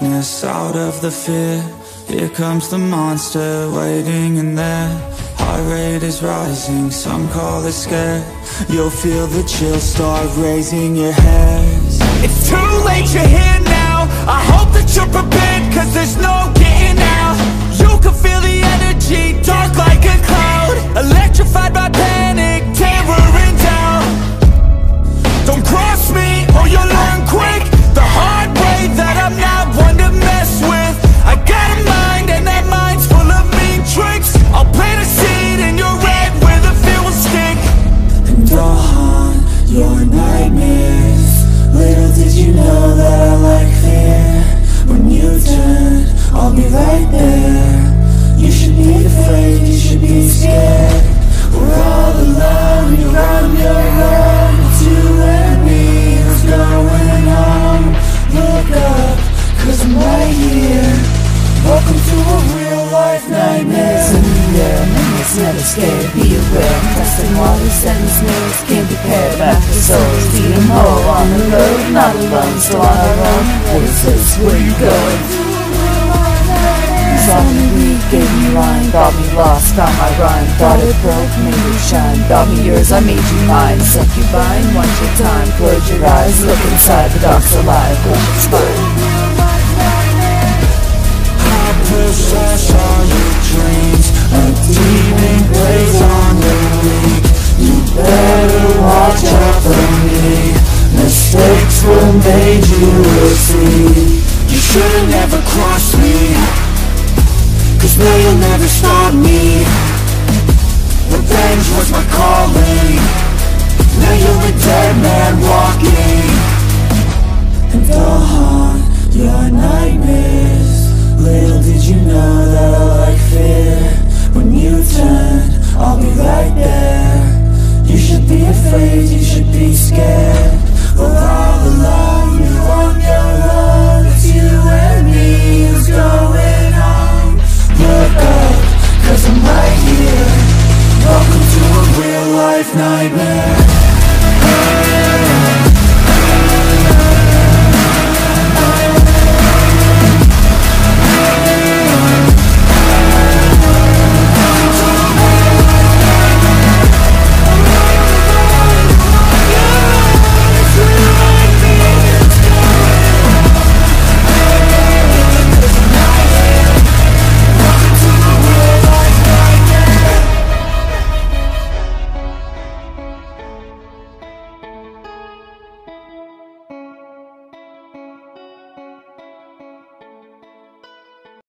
darkness, out of the fear. Here comes the monster, waiting in there. Heart rate is rising, some call it scare. You'll feel the chill, start raising your hands. It's too late, you're here now. I hope that you're prepared, cause there's no getting out. You can feel the energy, dark like a cloud, electrified by panic, terror and doubt. Don't cross me, or you'll learn quick the hard way that I'm not one to mess with. I got a mind, and that mind's full of mean tricks. I'll plant a seed in your head where the fear will stick, and I'll haunt your nightmares. Little did you know that I like fear. When you turn, I'll be right there. You should be afraid, you should be scared. We're all alone, you're on your own. It's you and me who's going home. Look up, cause I'm right here. Welcome to a real-life nightmare. It's in the air, nightmares never scared, be aware. Testing waters and snails, can't be paired back to souls. Beat them all on the road, not alone, so on our own. What is this, where you going? Zombie weed gave me line, got me lost, found my rhyme. Thought it broke, made it shine, got me yours, I made you mine. Suck you bind, once your time, close your eyes, look inside, the dark's alive, watch your spine. Possess all your dreams, a demon plays on the weak. You better watch out for me, mistakes were made, you will see. You should've never crossed me, cause now you'll never stop me. Revenge was my calling, now you're a dead man walking. And I'll haunt your nightmares.